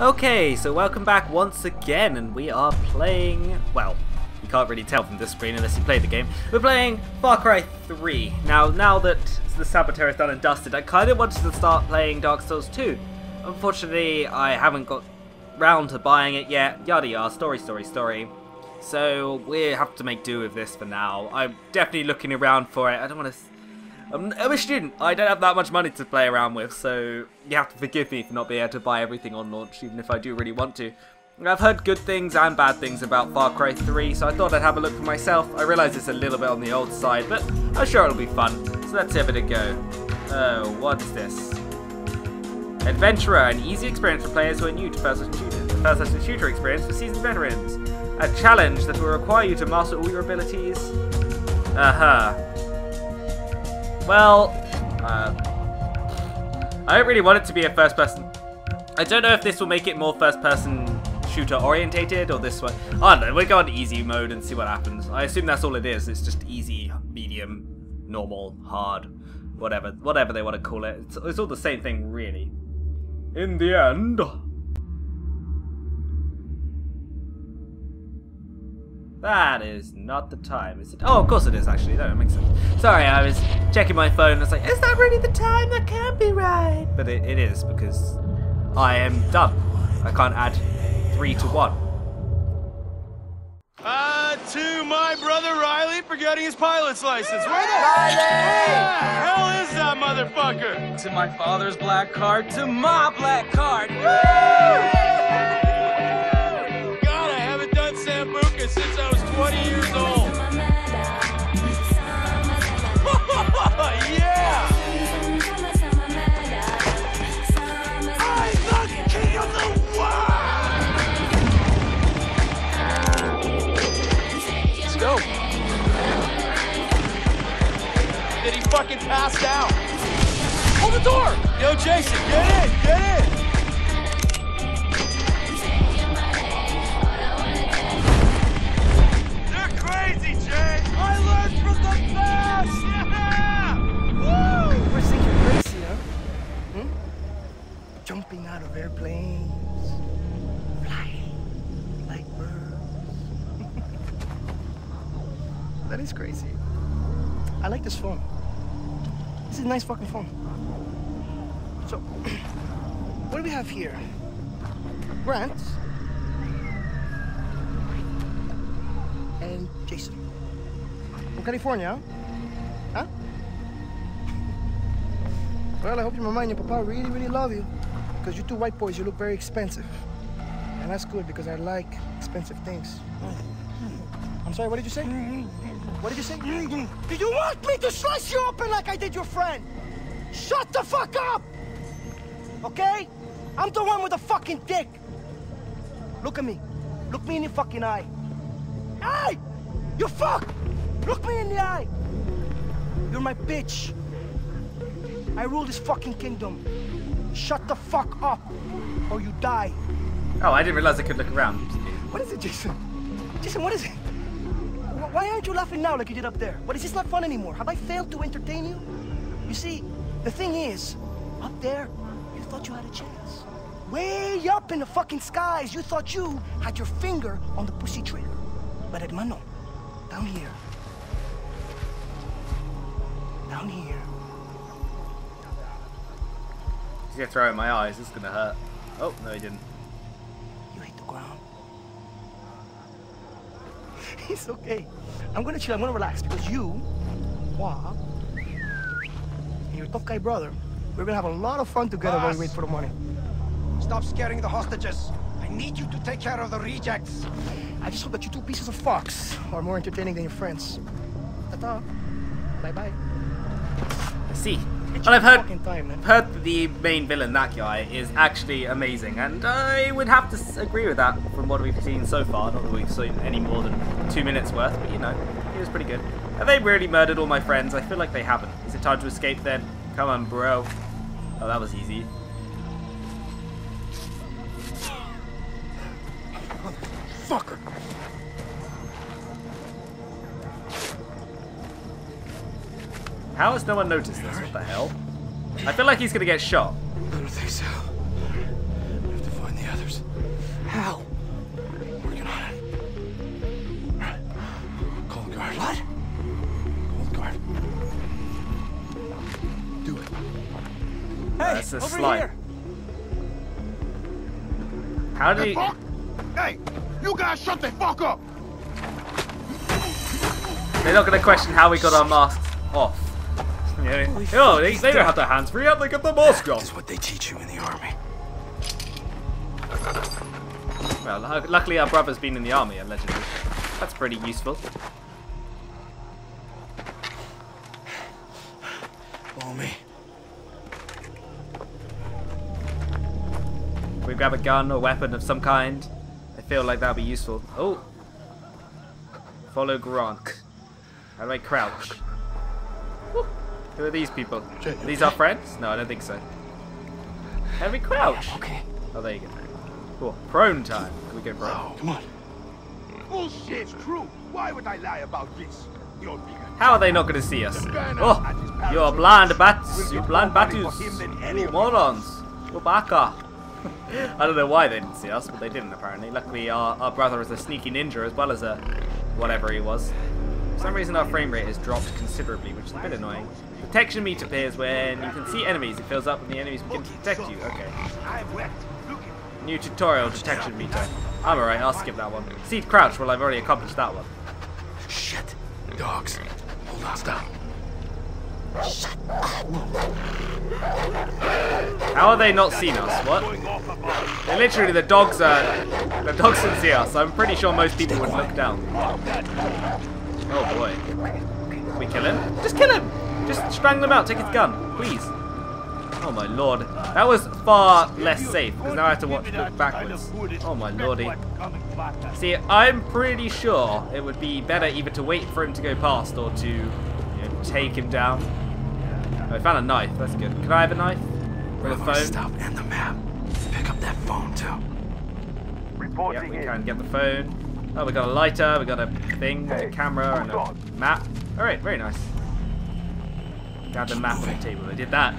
Okay, so welcome back once again, and we are playing, well, you can't really tell from this screen unless you play the game. We're playing Far Cry 3. Now that the Saboteur is done and dusted, I kind of wanted to start playing Dark Souls 2. Unfortunately, I haven't got round to buying it yet. Yada yada, story. So we have to make do with this for now. I'm definitely looking around for it. I don't want to... I'm a student. I don't have that much money to play around with, so you have to forgive me for not being able to buy everything on launch, even if I do really want to. I've heard good things and bad things about Far Cry 3, so I thought I'd have a look for myself. I realise it's a little bit on the old side, but I'm sure it'll be fun. So let's give it a go. Oh, what's this? Adventurer, an easy experience for players who are new to first-person shooters. A first-person shooter experience for seasoned veterans. A challenge that will require you to master all your abilities. Well, I don't really want it to be a first person. I don't know if this will make it more first person shooter orientated or this one. I don't know, we'll go on easy mode and see what happens. I assume that's all it is. It's just easy, medium, normal, hard, whatever they want to call it. It's all the same thing, really. In the end. That is not the time, is it? Oh, of course it is, actually. That makes sense. Sorry, I was checking my phone and I was like, is that really the time? That can't be right. But it is, because I am dumb. I can't add 3 to 1. To my brother Riley forgetting his pilot's license. Where the hell is that motherfucker? To my father's black card, to my black card. Woo! Since I was 20 years old. Yeah! I'm the king of the world! Let's go. Did he fucking pass out? Hold the door! Yo, Jason, get in! Jumping out of airplanes, flying like birds. That is crazy. I like this phone. This is a nice fucking phone. So, what do we have here? Grant and Jason. From California, huh? Well, I hope your mama and your papa really love you. Because you two white boys, you look very expensive. And that's good, because I like expensive things. I'm sorry, what did you say? What did you say? Did you want me to slice you open like I did your friend? Shut the fuck up! Okay? I'm the one with the fucking dick. Look at me. Look me in the fucking eye. Hey! You fuck! Look me in the eye! You're my bitch. I rule this fucking kingdom. Shut the fuck up, or you die. Oh, I didn't realize I could look around. What is it, Jason? Jason, what is it? Why aren't you laughing now like you did up there? What is this, not fun anymore? Have I failed to entertain you? You see, the thing is, up there, you thought you had a chance. Way up in the fucking skies, you thought you had your finger on the pussy trigger. But hermano, down here. He's gonna throw it in my eyes, it's gonna hurt. Oh, no he didn't. You hit the ground. It's okay. I'm gonna chill, I'm gonna relax, because you, Vaas, and your tough guy brother, we're gonna have a lot of fun together while we wait for the money. Stop scaring the hostages. I need you to take care of the rejects. I just hope that you two pieces of fucks are more entertaining than your friends. Ta-ta. Bye-bye. I see. Well, I've heard that the main villain, that guy, is actually amazing, and I would have to agree with that from what we've seen so far. Not that we've seen any more than 2 minutes worth, but you know, he was pretty good. Have they really murdered all my friends? I feel like they haven't. Is it time to escape then? Come on, bro. Oh, that was easy. Motherfucker! How has no one noticed this? What the hell? I feel like he's gonna get shot. I don't think so. We have to find the others. It's a slide. How do you... Hey, you guys shut the fuck up! They're not going to question how we got our masks off. Yeah. Oh, they don't have their hands free up, they got the mask off. That's what they teach you in the army. Well, luckily our brother's been in the army, allegedly. That's pretty useful. Follow me. We grab a gun or weapon of some kind. I feel like that'll be useful. Oh. Follow Gronk. How do I crouch? Woo. Who are these people? Are these our friends? No, I don't think so. How do we crouch? Okay. Oh, there you go. Cool. Prone time. Can we go prone? Oh, come on. Bullshit's true. Why would I lie about this? How are they not going to see us? Oh, you're blind bats. You blind battus. You morons. Go back up. I don't know why they didn't see us, but they didn't apparently. Luckily, our brother is a sneaky ninja as well as a whatever he was. For some reason, our frame rate has dropped considerably, which is a bit annoying. Protection meter appears when you can see enemies. It fills up and the enemies begin to detect you. Okay. New tutorial, detection meter. I'm alright, I'll skip that one. Seed crouch, well, I've already accomplished that one. Shit. Dogs. Hold on, stop. Shut up. How are they not seen us? What? They're literally, the dogs didn't see us. I'm pretty sure most people would look down. Oh boy. Can we kill him? Just kill him! Just strangle him out. Take his gun. Please. Oh my lord. That was far less safe, because now I have to look backwards. Oh my lordy. See, I'm pretty sure it would be better either to wait for him to go past or to, you know, take him down. Oh, I found a knife. That's good. Can I have a knife? Or a phone? Stop and the map. Pick up that phone too. Yeah, we can get the phone. Oh, we got a lighter. We got a thing, a camera, and a map. All right, very nice. Grab the map on the table. I did that.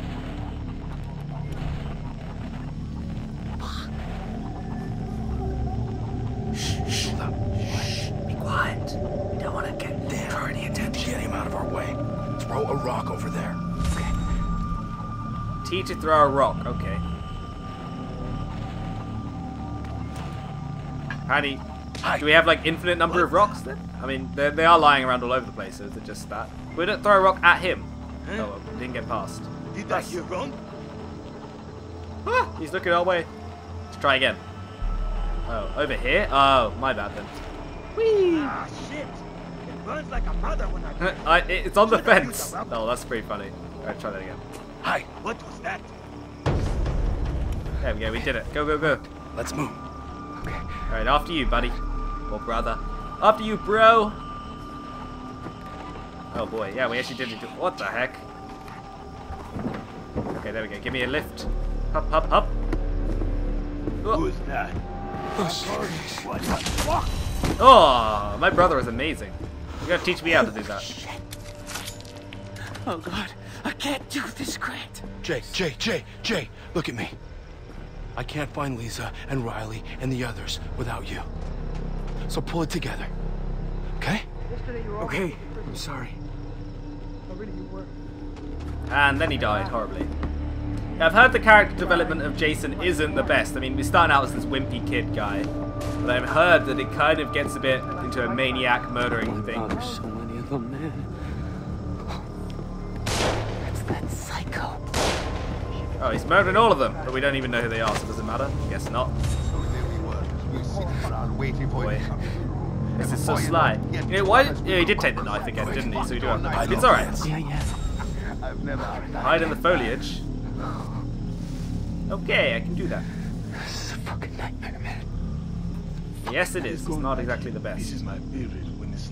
T to throw a rock, okay. Honey, do we have like infinite number of rocks then? I mean, they are lying around all over the place, so is it just that? We don't throw a rock at him. Huh? Oh, we didn't get past. Did I hear wrong? Ah, he's looking our way. Let's try again. Oh, over here? Oh, my bad then. Whee! Ah, shit. It burns like a mother when I... It's on the fence. Oh, that's pretty funny. Alright, try that again. Hi. What was that? There we go. We did it. Go, go, go. Let's move. Okay. All right, after you, buddy, or brother. After you, bro. Oh boy. Yeah, we actually did it. What the heck? Okay, there we go. Give me a lift. Hop, hop, hop. Who's that? Oh, my brother is amazing. You gotta teach me how to do that. Oh God. I can't do this, Grant. Jay, look at me. I can't find Lisa and Riley and the others without you. So pull it together. Okay? Okay, I'm sorry. And then he died horribly. Now, I've heard the character development of Jason isn't the best. I mean, we're starting out as this wimpy kid guy. But I've heard that it kind of gets a bit into a maniac murdering thing. There's so many of them, man. Oh, he's murdering all of them, but we don't even know who they are, so it doesn't matter. Guess not. Boy. This is so sly. You know, why did, yeah, he did take the knife again, didn't he? So we do have the knife. It's alright. Hide in the foliage. Okay, I can do that. This is a fucking nightmare, man. Yes, it is. It's not exactly the best.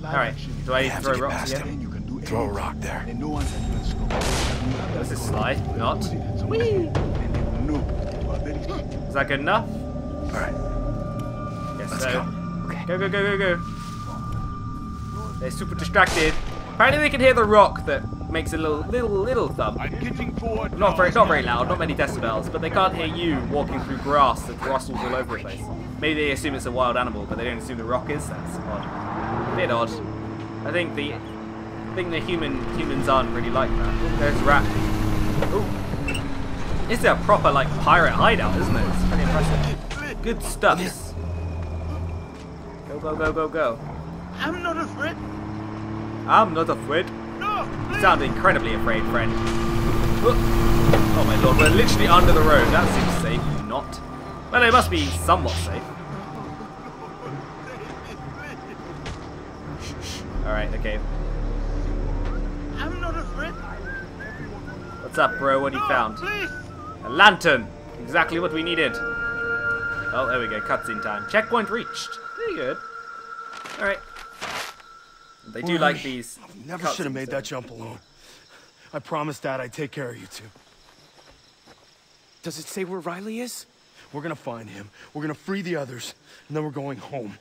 Alright, do I need to throw rocks again? Throw a rock there. This is sly, not. Whee! Is that good enough? Alright. Yes, let's go. Okay. Go, go, go, go, go. They're super distracted. Apparently they can hear the rock that makes a little thump. Not very loud, not many decibels, but they can't hear you walking through grass that rustles all over the place. Maybe they assume it's a wild animal, but they don't assume the rock is. That's odd. A bit odd. I think the humans aren't really like that. There's rat. Ooh. It's a proper like pirate hideout, isn't it? It's pretty impressive. Good stuff. Yes. Go, go, go, go, go. I'm not afraid. I'm not afraid. No, you sound incredibly afraid, friend. Oh my lord, we're literally under the road. That seems safe. Not. Well, it must be somewhat safe. Alright, okay. I'm not afraid. What's up, bro? What have you found? Please. A lantern! Exactly what we needed. Oh, there we go. Cutscene time. Checkpoint reached. Pretty good. Alright. They do like these. I never should have made that jump alone. I promised Dad I'd take care of you two. Does it say where Riley is? We're gonna find him. We're gonna free the others. And then we're going home.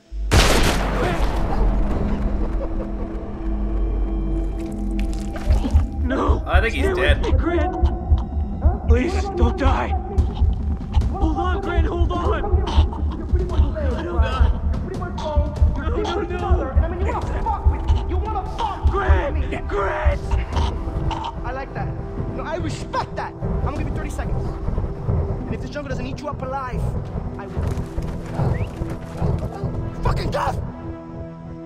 No! I think he's dead. Grant! Please, don't die! Hold on, Grant, hold on! You're pretty much there. You're pretty much alone. You're pretty much another. And I mean, you wanna fuck with me. You wanna fuck with me! Grant! I like that. No, I respect that. I'm gonna give you 30 seconds. And if this jungle doesn't eat you up alive, I will. You're fucking tough!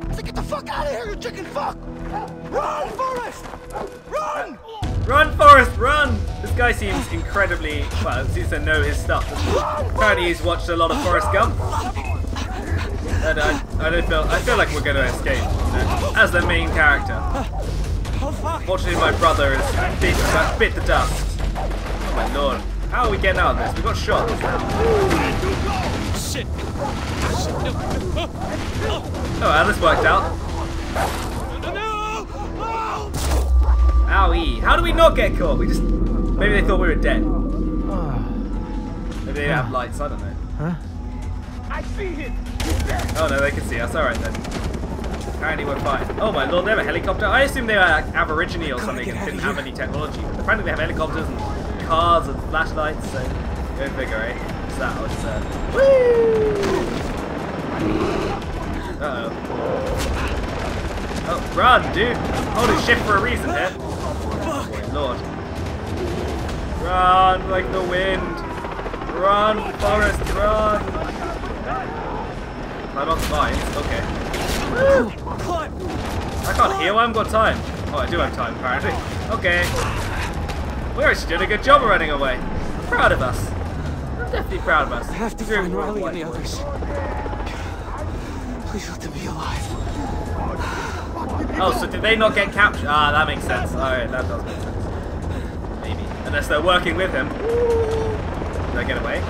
I said, get the fuck out of here, you chicken fuck! Run, Forrest! Run! Run, Forrest, run! This guy seems incredibly... well, seems to know his stuff. Apparently he's watched a lot of Forrest Gump. And I feel like we're going to escape, as the main character. Fortunately, my brother is bit the dust. Oh my lord. How are we getting out of this? We got shot. Shit. Oh, well, this worked out. No! Owie. How do we not get caught? We just... maybe they thought we were dead. Maybe they have lights. I don't know. Huh? I see him. Oh, no, they can see us. All right, then. Apparently we're fine. Oh, my lord, they have a helicopter. I assume they were like, Aborigine or something and didn't have any technology. But apparently they have helicopters and... cars and flashlights, so go figure, eh? What's that? What's that? Woo! Uh oh. Oh, run, dude! Holding shift for a reason here. Oh my lord. Run like the wind! Run, Forrest, run! I'm not fine, okay. Woo! I can't heal, I haven't got time. Oh, I do have time, apparently. Okay. We're actually doing a good job of running away. I'm proud of us. I'm definitely proud of us. I have to find Riley and the others. Please let them be alive. Oh, so did they not get captured? Ah, that makes sense. Alright, that does make sense. Maybe. Unless they're working with him. Did I get away?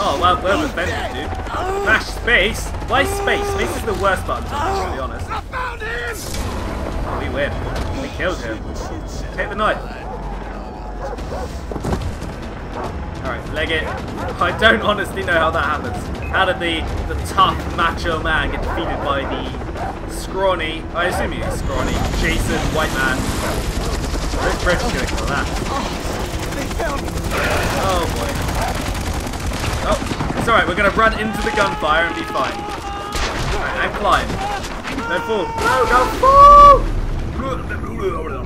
Oh, well, we're defended, dude. Smash space? Why space? Space is the worst button, to be honest. I found him! Oh, we win. We killed him. Take the knife. Alright, leg it. I don't honestly know how that happens. How did the tough macho man get defeated by the scrawny, I assume he's scrawny, Jason White Man. This bridge is going to kill that. Oh boy. Oh, it's alright, we're going to run into the gunfire and be fine. Alright, and climb. Don't fall. No, don't fall!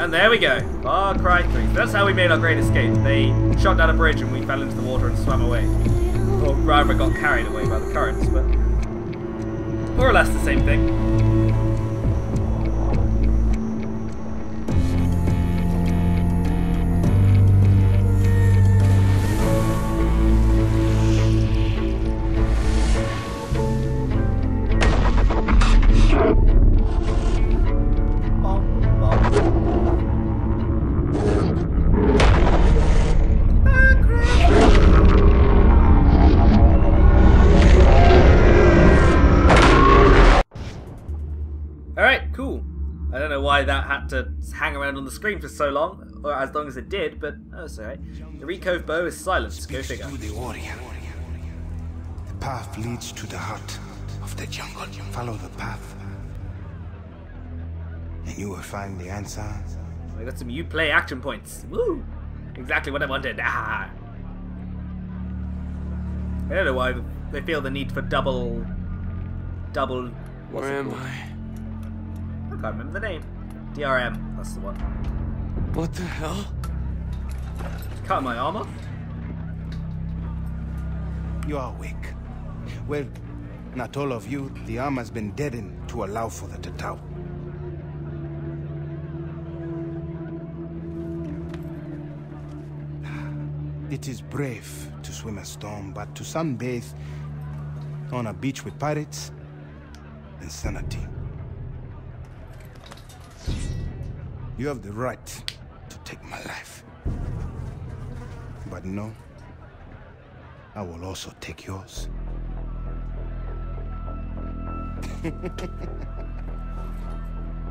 And there we go, Far Cry 3. That's how we made our great escape. They shot down a bridge and we fell into the water and swam away. Or rather got carried away by the currents, but more or less the same thing. That had to hang around on the screen for so long, or as long as it did, but that's alright. The Recove bow is silenced, go figure. The path leads to the heart of the jungle. Follow the path, and you will find the answer. I got some Uplay action points. Woo! Exactly what I wanted. Ah. I don't know why they feel the need for double. Where am I? I can't remember the name. DRM, that's the one. What the hell? Cut my arm off? You are awake. Well, not all of you. The arm has been deadened to allow for the tatau. It is brave to swim a storm, but to sunbathe on a beach with pirates, insanity. You have the right to take my life. But no, I will also take yours.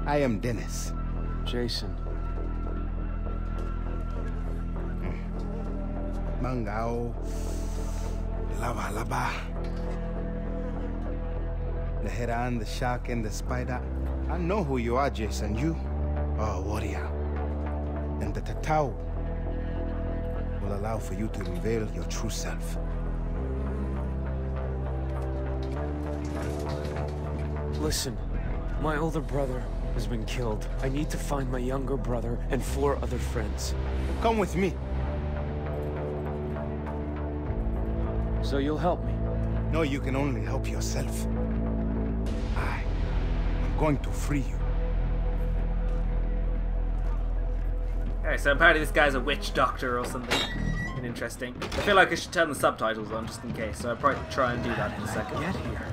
I am Dennis. Jason. Mangao, lava lava. The heron, the shark, and the spider. I know who you are, Jason. You are a warrior. And the tatau will allow for you to reveal your true self. Listen, my older brother has been killed. I need to find my younger brother and 4 other friends. Come with me. So you'll help me? No, you can only help yourself. I am going to free you. Alright, so apparently this guy's a witch doctor or something. And interesting. I feel like I should turn the subtitles on just in case, so I'll probably try and do that in a second. Get here.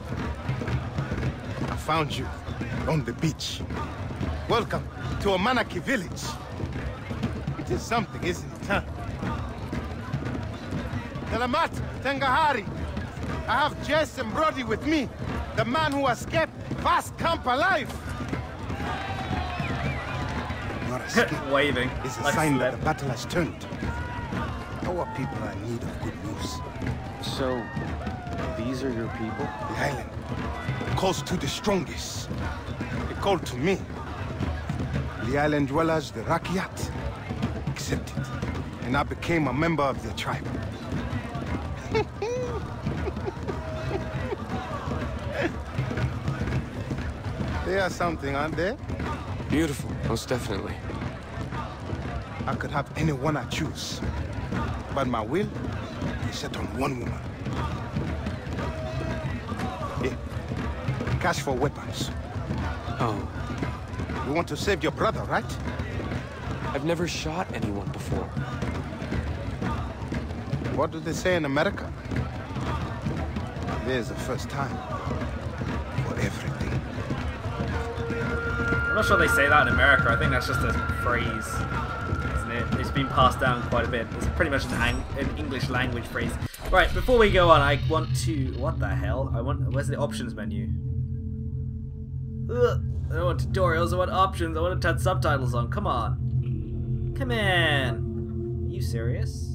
I found you on the beach. Welcome to Amanaki village. It is something, isn't it, huh? Salamat Tengahari. I have Jason Brody with me, the man who has kept Vaas camp alive. Your escape waving is a sign that the battle has turned. Our people are in need of good news. So, these are your people? The island calls to the strongest. They call to me. The island dwellers, the Rakiat, accepted, and I became a member of their tribe. They are something, aren't they? Beautiful, most definitely. I could have anyone I choose, but my will is set on one woman. Here, cash for weapons. Oh. You want to save your brother, right? I've never shot anyone before. What do they say in America? There's a first time for everything. I'm not sure they say that in America. I think that's just a phrase, isn't it? It's been passed down quite a bit. It's pretty much an English language phrase. Right, before we go on, I want to... What the hell? Where's the options menu? Ugh, I don't want tutorials. I want options. I want to turn subtitles on. Come on. Come in. Are you serious?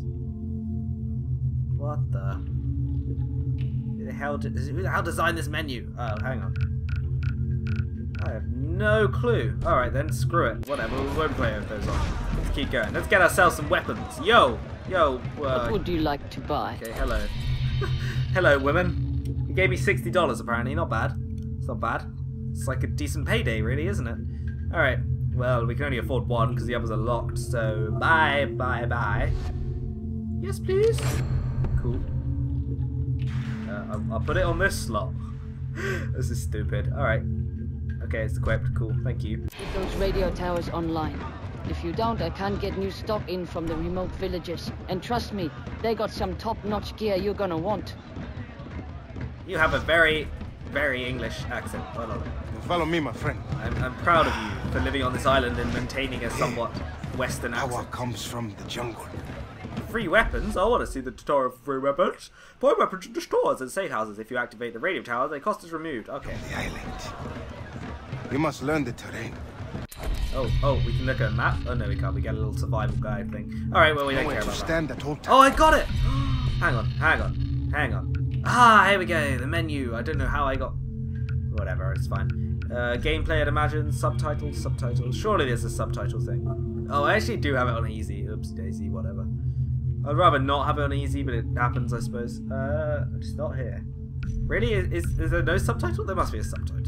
What the? Who the hell designed this menu? Oh, hang on. I have no clue. Alright then, screw it. Whatever, we won't play with those on. Let's keep going. Let's get ourselves some weapons. Yo! Yo! What would you like to buy? Okay, hello. Hello, women. You gave me $60 apparently. Not bad. It's not bad. It's like a decent payday really, isn't it? Alright. Well, we can only afford one because the others are locked, so bye, bye, bye. Yes, please. Cool. I'll put it on this slot. This is stupid. Alright. Okay, it's equipped. Cool. Thank you. Keep those radio towers online. If you don't, I can't get new stock in from the remote villages. And trust me, they got some top-notch gear you're gonna want. You have a very, very English accent. Well done. Follow me, my friend. I'm proud of you for living on this island and maintaining a somewhat Western accent. Power comes from the jungle. Free weapons? I want to see the tutorial for free weapons. Buy weapons in the stores and safe houses. If you activate the radio tower, the cost is removed. Okay. The island. You must learn the terrain. Oh, we can look at a map. Oh no, we can't. We get a little survival guide thing. All right, well we don't care about stand that. Oh, I got it. Hang on. Ah, here we go. The menu. I don't know how I got. Whatever, it's fine. Gameplay, I'd imagine. Subtitles. Surely there's a subtitle thing. Oh, I actually do have it on easy. Oopsie daisy. Whatever. I'd rather not have it on easy, but it happens, I suppose. It's not here. Really? Is there no subtitle? There must be a subtitle.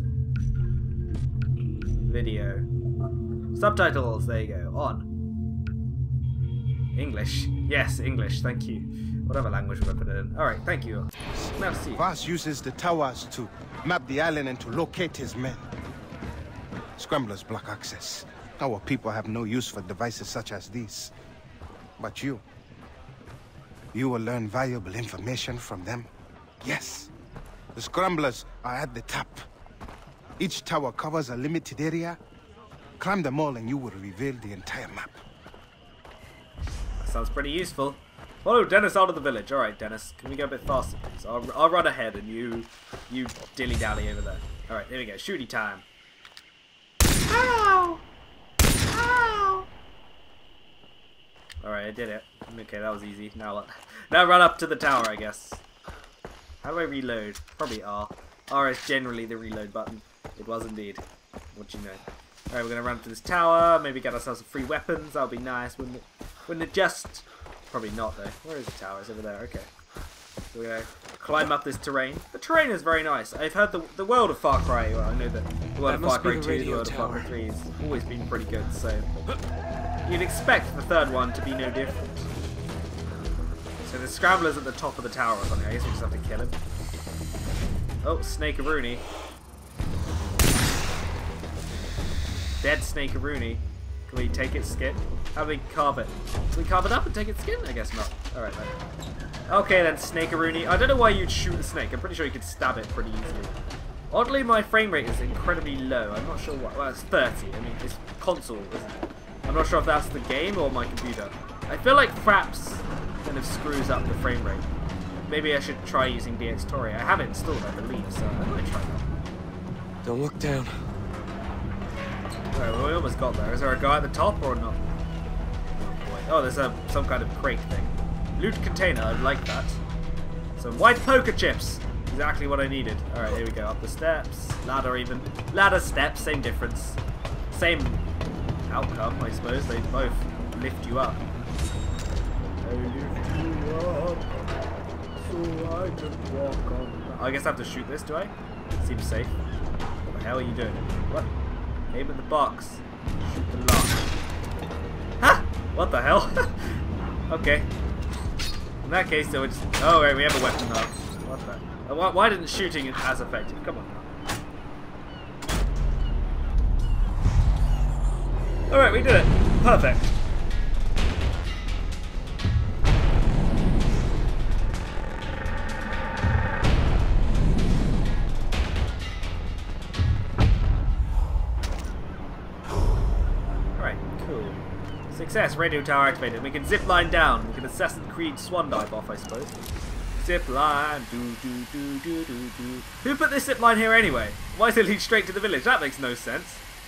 Video. Subtitles, there you go. On. English. Yes, English. Thank you. Whatever language would I put it in? Alright, thank you. Merci. Vaas uses the towers to map the island and to locate his men. Scramblers block access. Our people have no use for devices such as these. But you... you will learn valuable information from them. Yes. The Scramblers are at the top. Each tower covers a limited area. Climb them all and you will reveal the entire map. That sounds pretty useful. Follow Dennis out of the village. Alright, Dennis, can we go a bit faster, please? I'll run ahead and you dilly-dally over there. Alright, there we go. Shooty time. Ow! Ow! Alright, I did it. Okay, that was easy. Now what? Now run up to the tower, I guess. How do I reload? Probably R. R is generally the reload button. It was indeed. What do you know? Alright, we're gonna run up to this tower, maybe get ourselves some free weapons, that'll be nice, wouldn't it? Wouldn't it just? Probably not though. Where is the tower? It's over there, okay. So we're gonna climb up this terrain. The terrain is very nice. I've heard the world of Far Cry, well I know that the world of Far Cry 2, the world of Far Cry 3 has always been pretty good, so you'd expect the third one to be no different. So the Scramblers at the top of the tower or something, I guess we just have to kill him. Oh, Snake-a-rooney. Dead Snake-a-rooney. Can we take its skin? How do we carve it? Can we carve it up and take its skin? I guess not. Alright then. Okay then, Snake-a-rooney. I don't know why you'd shoot a snake. I'm pretty sure you could stab it pretty easily. Oddly, my frame rate is incredibly low. I'm not sure why. Well, it's 30. I mean, it's console, isn't it? I'm not sure if that's the game or my computer. I feel like Fraps kind of screws up the frame rate. Maybe I should try using DxTory. I have it installed, I believe, so I'm going to try that. Don't look down. Alright, well, we almost got there. Is there a guy at the top or not? Oh, boy. Oh, there's some kind of crate thing. Loot container, I'd like that. Some white poker chips! Exactly what I needed. Alright, here we go. Up the steps. Ladder even. Ladder steps, same difference. Same outcome, I suppose. They both lift you up. They lift you up so I can walk on. I guess I have to shoot this, do I? Seems safe. What the hell are you doing? What? Aim at the box. Shoot the lock. Ha! What the hell? Okay. In that case, though, it's... oh, wait, we have a weapon now. What the... why didn't shooting it as effective? Come on. Alright, we did it. Perfect. Success, radio tower activated. We can zip line down. We can Assassin's Creed swan dive off, I suppose. Zip line, do do do do do do. Who put this zip line here anyway? Why does it lead straight to the village? That makes no sense.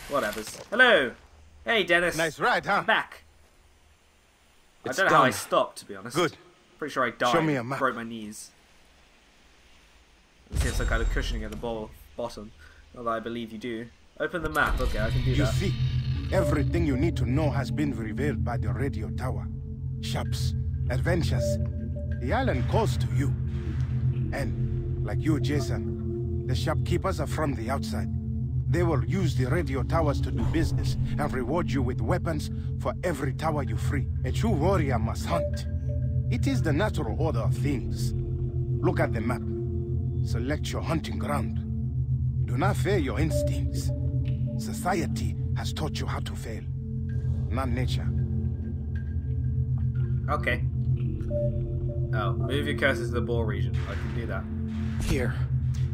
Whatevers. Hello. Hey, Dennis. Nice ride, huh? I'm back. It's I don't know how I stopped, to be honest. Good. Pretty sure I died. Show me a map. Broke my knees. Let's see if some kind of cushioning at the bottom. Not that I believe you do. Open the map. Okay, I can do that. You see. Everything you need to know has been revealed by the radio tower. Shops, adventures. The island calls to you. And, like you, Jason, the shopkeepers are from the outside. They will use the radio towers to do business and reward you with weapons for every tower you free. A true warrior must hunt. It is the natural order of things. Look at the map. Select your hunting ground. Do not fear your instincts. Society has taught you how to fail, not nature. Okay. Oh, move your cursors to the ball region. I can do that. Here.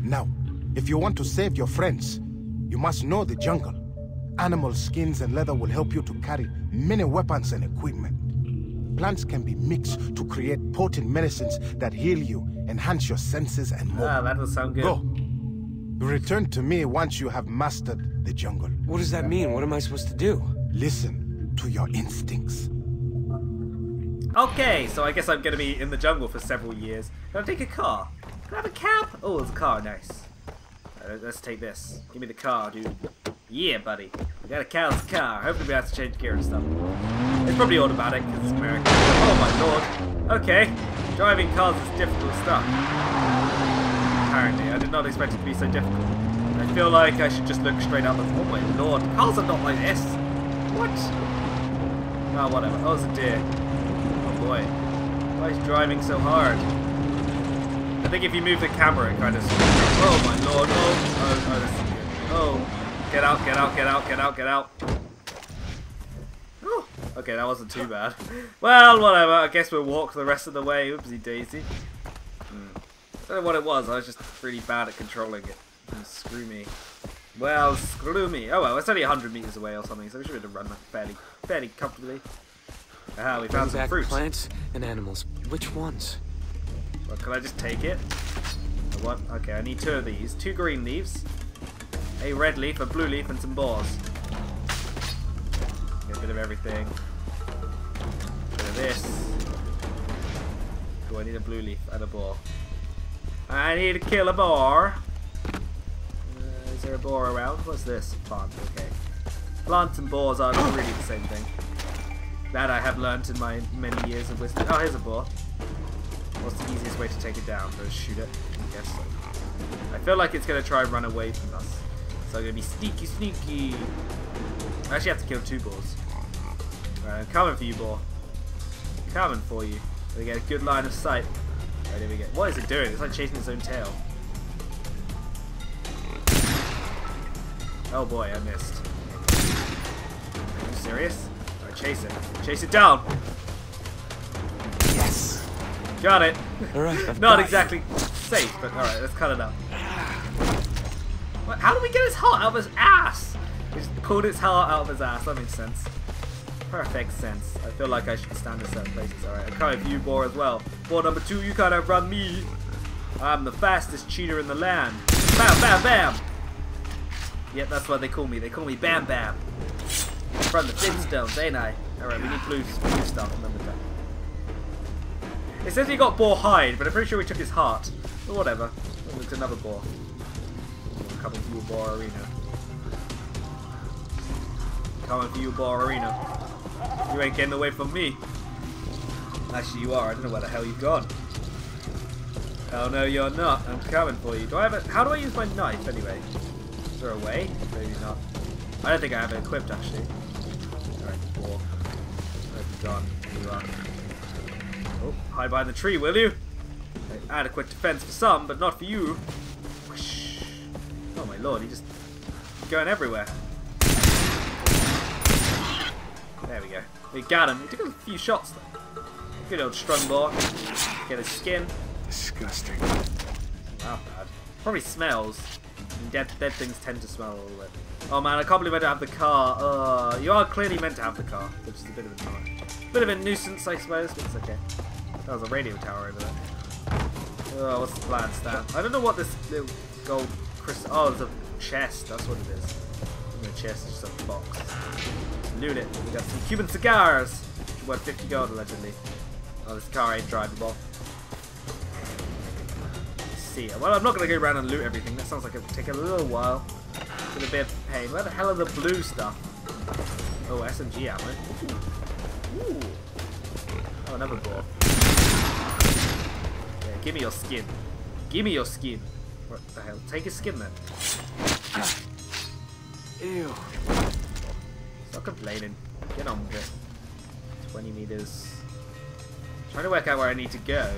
Now, if you want to save your friends, you must know the jungle. Animal skins and leather will help you to carry many weapons and equipment. Plants can be mixed to create potent medicines that heal you, enhance your senses and more. Ah, that'll sound good. Go. Return to me once you have mastered the jungle. What does that mean? What am I supposed to do? Listen to your instincts. Okay, so I guess I'm going to be in the jungle for several years. Can I take a car? Can I have a cab? Oh, there's a car. Nice. Let's take this. Give me the car, dude. Yeah, buddy. We got a cow's car. Hopefully we have to change gear and stuff. It's probably automatic because it's American. Oh, my lord. Okay. Driving cars is difficult stuff. Apparently. I did not expect it to be so difficult. I feel like I should just look straight out the... oh my lord, cars are not like this! What? Oh, whatever. Oh, it's a deer. boy. Why is driving so hard? I think if you move the camera, it kind of... Oh, my lord. Oh, oh, get out, get out, get out, get out, get out. Ooh. Okay, that wasn't too bad. Well, whatever. I guess we'll walk the rest of the way. Oopsie daisy. I don't know what it was. I was just really bad at controlling it. Oh, screw me. Well, screw me. Oh, well, it's only 100 meters away or something, so we should be able to run fairly comfortably. Ah, we found some fruit. Plants and animals. Which ones? Well, can I just take it? What? Okay, I need two of these. Two green leaves, a red leaf, a blue leaf, and some balls. Get a bit of everything. A bit of this. Oh, I need a blue leaf and a ball. I need to kill a boar. Is there a boar around? What's this? Plant, okay. Plants and boars aren't really the same thing. That I have learned in my many years of wisdom. Oh, here's a boar. What's the easiest way to take it down? Just shoot it? I guess so. I feel like it's going to try and run away from us. So I'm going to be sneaky, sneaky. I actually have to kill two boars. Alright, I'm coming for you, boar. I'm coming for you. We get a good line of sight. Right, here we go. What is it doing? It's like chasing its own tail. Oh boy, I missed. Are you serious? All right, chase it. Chase it down! Yes! Got it! All right, not exactly safe, but alright, let's cut it up. What? How did we get his heart out of his ass? We just pulled his heart out of his ass. That makes sense. Perfect sense. I feel like I should stand in certain places. Alright, I'm coming for you, boar, as well. Boar number two, you can't outrun me. I'm the fastest cheater in the land. Bam, bam, bam! Yep, that's what they call me. They call me Bam Bam. From the Flintstones, ain't I? Alright, we need blue stuff. Remember that. It says he got boar hide, but I'm pretty sure we took his heart. But whatever. Oh, it's another boar. I'm coming for you, boar arena. Coming for you, boar arena. You ain't getting away from me. Actually, you are. I don't know where the hell you've gone. Oh no, you're not. I'm coming for you. Do I have a... How do I use my knife anyway? Is there a way? Maybe not. I don't think I have it equipped actually. Alright, boar. Where's gone? You are. Oh, hide behind the tree, will you? Adequate defense for some, but not for you. Whoosh. Oh my lord, he just going everywhere. There we go. We got him. He took a few shots though. Good old strong boar. Get his skin. Disgusting. Not bad. Probably smells. I mean, dead things tend to smell a little bit. Oh man, I can't believe I don't have the car. You are clearly meant to have the car, which is a bit of a nuisance, I suppose, but it's okay. That was a radio tower over there. Oh, what's the plan, Stan? I don't know what this little gold crystal. Oh, there's a chest. That's what it is. No chest, it's just a box. Loot it. We got some Cuban cigars. Worth 50 gold allegedly. Oh, this car ain't drivable. Let's see. Well, I'm not gonna go around and loot everything. That sounds like it would take a little while. With a bit of pain. Where the hell are the blue stuff? Oh, SMG ammo. Ooh. Ooh. Oh, another ball. Yeah, give me your skin. Give me your skin. What the hell? Take his skin then. Ew. Stop complaining. Get on with it. 20 meters. I'm trying to work out where I need to go.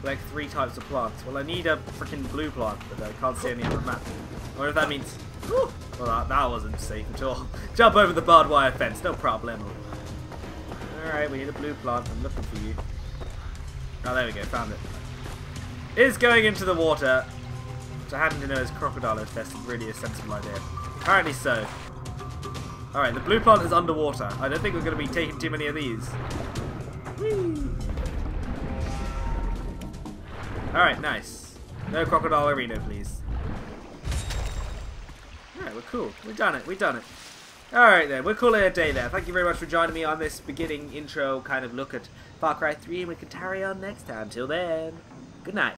Collect three types of plants. Well, I need a freaking blue plant, but I can't see any on the map. I wonder if that means... Ooh, well, that wasn't safe at all. Jump over the barbed wire fence. No problem. Alright, we need a blue plant. I'm looking for you. Oh, there we go. Found it. Is going into the water. I happen to know is crocodile if that's really a sensible idea. Apparently so. Alright, the blue plant is underwater. I don't think we're going to be taking too many of these. Alright, nice. No crocodile arena, please. Alright, we're cool. We've done it. We've done it. Alright then, we'll call it a day there. Thank you very much for joining me on this beginning intro kind of look at Far Cry 3, and we can carry on next time. Till then, good night.